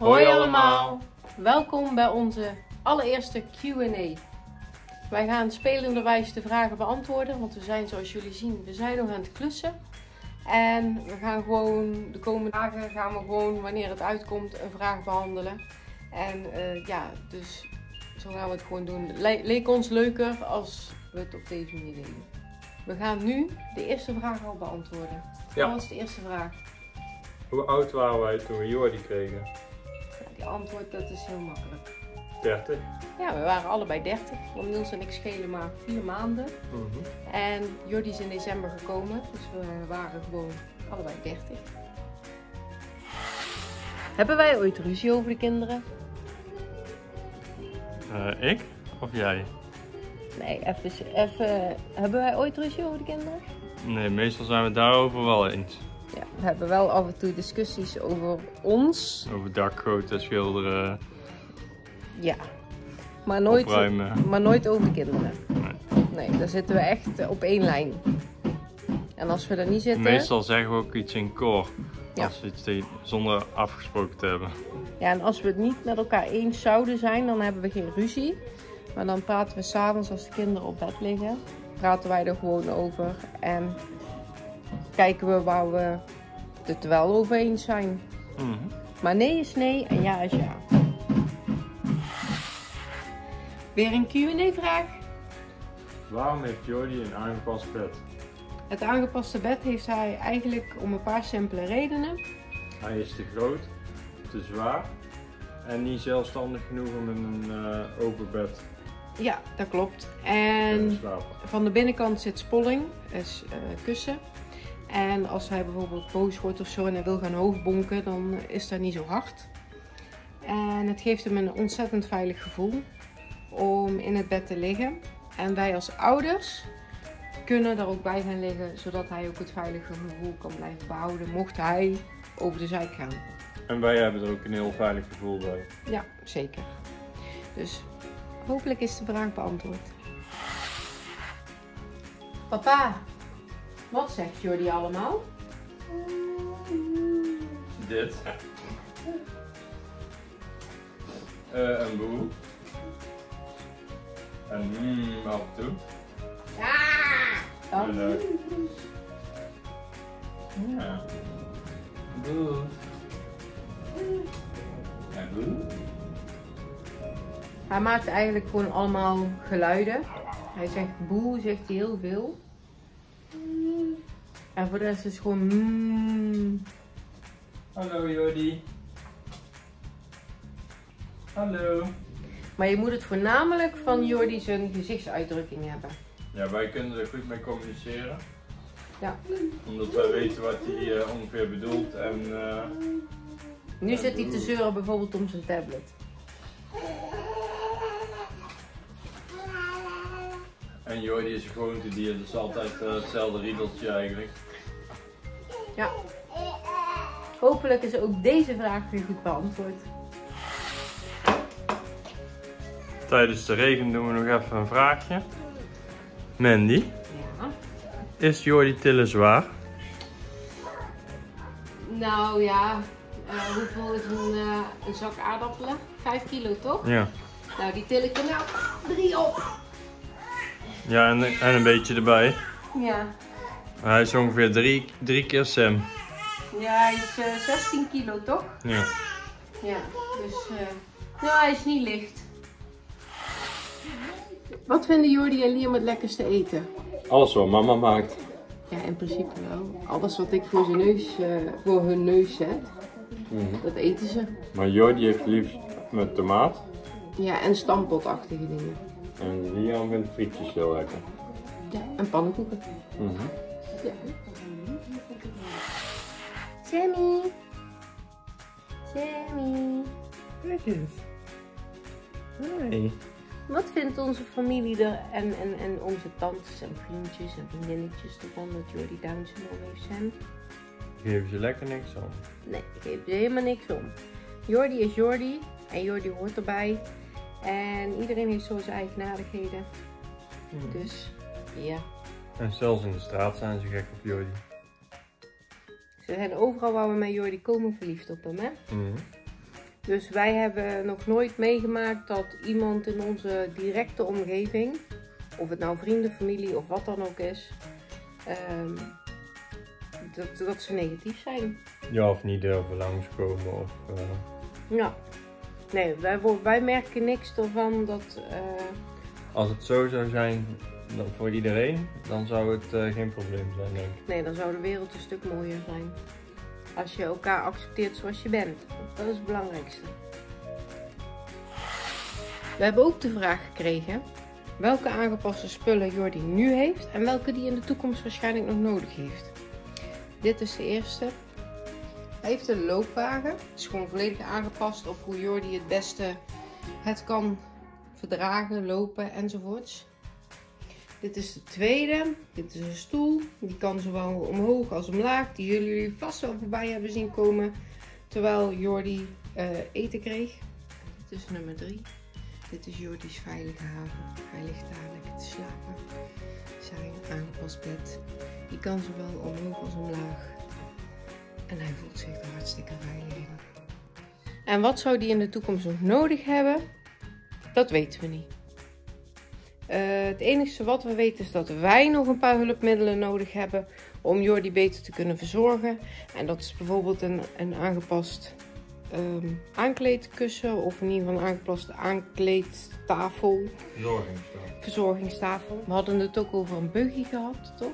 Hoi allemaal! Welkom bij onze allereerste Q&A. Wij gaan spelenderwijs de vragen beantwoorden, want we zijn zoals jullie zien, we zijn nog aan het klussen. En we gaan gewoon de komende dagen, wanneer het uitkomt, een vraag behandelen. En ja, dus zo gaan we het gewoon doen. Leek ons leuker als we het op deze manier deden. We gaan nu de eerste vraag al beantwoorden. Ja. Wat was de eerste vraag? Hoe oud waren wij toen we Jordi kregen? Die antwoord, dat is heel makkelijk. 30? Ja, we waren allebei 30. Want Niels en ik schelen maar 4 maanden. Mm-hmm. En Jordi is in december gekomen, dus we waren gewoon allebei 30. Hebben wij ooit ruzie over de kinderen? Ik? Of jij? Nee, even. Hebben wij ooit ruzie over de kinderen? Nee, meestal zijn we daarover wel eens. Ja, we hebben wel af en toe discussies over ons. Over dakgoten, schilderen. Ja, maar nooit over de kinderen. Nee. Nee, daar zitten we echt op één lijn. En als we daar niet zitten... Meestal zeggen we ook iets in koor. Ja. Als we iets zonder afgesproken te hebben. Ja, en als we het niet met elkaar eens zouden zijn, dan hebben we geen ruzie. Maar dan praten we s'avonds als de kinderen op bed liggen. Praten wij er gewoon over en... kijken we waar we het wel over eens zijn. Mm-hmm. Maar nee is nee en ja is ja. Weer een Q&A-vraag. Waarom heeft Jordi een aangepast bed? Het aangepaste bed heeft hij eigenlijk om een paar simpele redenen. Hij is te groot, te zwaar en niet zelfstandig genoeg om in een open bed. Ja, dat klopt. En van de binnenkant zit spolling, dus kussen. En als hij bijvoorbeeld boos wordt of zo en hij wil gaan hoofdbonken, dan is dat niet zo hard. En het geeft hem een ontzettend veilig gevoel om in het bed te liggen. En wij als ouders kunnen daar ook bij gaan liggen, zodat hij ook het veilige gevoel kan blijven behouden, mocht hij over de zijk gaan. En wij hebben er ook een heel veilig gevoel bij. Ja, zeker. Dus hopelijk is de vraag beantwoord. Papa! Wat zegt Jordi allemaal? Dit. En boe. En af en toe. Ja! Ja. Boe. En boe. Hij maakt eigenlijk gewoon allemaal geluiden. Hij zegt boe, zegt hij heel veel. En voor de rest is het gewoon mmm. Hallo Jordi. Hallo. Maar je moet het voornamelijk van Jordi zijn gezichtsuitdrukking hebben. Ja, wij kunnen er goed mee communiceren. Ja. Omdat wij weten wat hij ongeveer bedoelt en... nu zit hij te zeuren bijvoorbeeld om zijn tablet. En Jordi is een gewoontedier, dus altijd hetzelfde riedeltje eigenlijk. Ja. Hopelijk is ook deze vraag weer goed beantwoord. Tijdens de regen doen we nog even een vraagje. Mandy. Ja? Is Jordi tillen zwaar? Nou ja, hoeveel is een zak aardappelen? 5 kilo toch? Ja. Nou, die til ik er nou 3 op. Ja, en een beetje erbij. Ja. Hij is ongeveer 3 keer Sam. Ja, hij is 16 kilo toch? Ja. Ja, dus... nou, hij is niet licht. Wat vinden Jordi en Liam het lekkerste eten? Alles wat mama maakt. Ja, in principe wel. Alles wat ik voor, hun neus zet, mm-hmm, dat eten ze. Maar Jordi heeft liefst met tomaat. Ja, en stampotachtige dingen. En Rian vindt frietjes heel lekker. Ja, en pannenkoeken. Mm-hmm. Ja. Sammy! Sammy! Kijk eens. Hoi. Wat vindt onze familie er en onze tantes en vriendjes en vriendinnetjes ervan dat Jordi Down syndroom heeft, Sam? Geven ze lekker niks om? Nee, geven ze helemaal niks om. Jordi is Jordi en Jordi hoort erbij. En iedereen heeft zo zijn eigenaardigheden. Hmm. Dus ja. En zelfs in de straat zijn ze gek op Jordi. Ze zijn overal waar we met Jordi komen verliefd op hem, hè? Hmm. Dus wij hebben nog nooit meegemaakt dat iemand in onze directe omgeving, of het nou vrienden, familie of wat dan ook is, dat ze negatief zijn. Ja, of niet durven langskomen. Of, Ja, nee, wij merken niks ervan dat... Als het zo zou zijn voor iedereen, dan zou het geen probleem zijn, denk ik. Nee, dan zou de wereld een stuk mooier zijn. Als je elkaar accepteert zoals je bent. Dat is het belangrijkste. We hebben ook de vraag gekregen welke aangepaste spullen Jordi nu heeft en welke die in de toekomst waarschijnlijk nog nodig heeft. Dit is de eerste. Hij heeft een loopwagen. Het is gewoon volledig aangepast op hoe Jordi het beste het kan verdragen, lopen enzovoorts. Dit is de tweede. Dit is een stoel. Die kan zowel omhoog als omlaag. Die jullie vast wel voorbij hebben zien komen terwijl Jordi eten kreeg. Dit is nummer 3. Dit is Jordi's veilige haven. Hij ligt daar lekker te slapen. Zijn aangepast bed. Die kan zowel omhoog als omlaag. En hij voelt zich er hartstikke veilig in. En wat zou die in de toekomst nog nodig hebben? Dat weten we niet. Het enige wat we weten is dat wij nog een paar hulpmiddelen nodig hebben om Jordi beter te kunnen verzorgen. En dat is bijvoorbeeld een aangepast aankleedkussen of in ieder geval een aangepaste aankleedtafel. Verzorgingstafel. Verzorgingstafel. We hadden het ook over een buggy gehad, toch?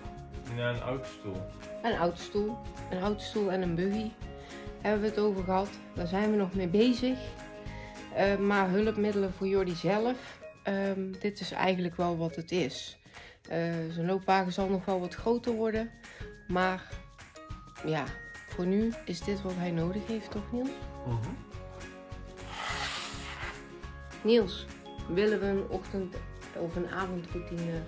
Ja, een autostoel. Een autostoel. Een autostoel en een buggy hebben we het over gehad. Daar zijn we nog mee bezig. Maar hulpmiddelen voor Jordi zelf... dit is eigenlijk wel wat het is. Zijn loopwagen zal nog wel wat groter worden. Maar ja, voor nu is dit wat hij nodig heeft, toch Niels? Uh-huh. Niels, willen we een ochtend- of een avondroutine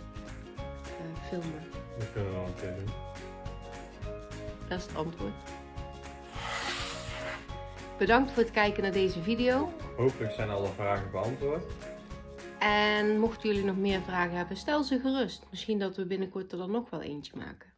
filmen? Dat kunnen we al een keer doen. Dat is het antwoord. Bedankt voor het kijken naar deze video. Hopelijk zijn alle vragen beantwoord. En mochten jullie nog meer vragen hebben, stel ze gerust. Misschien dat we binnenkort er dan nog wel eentje maken.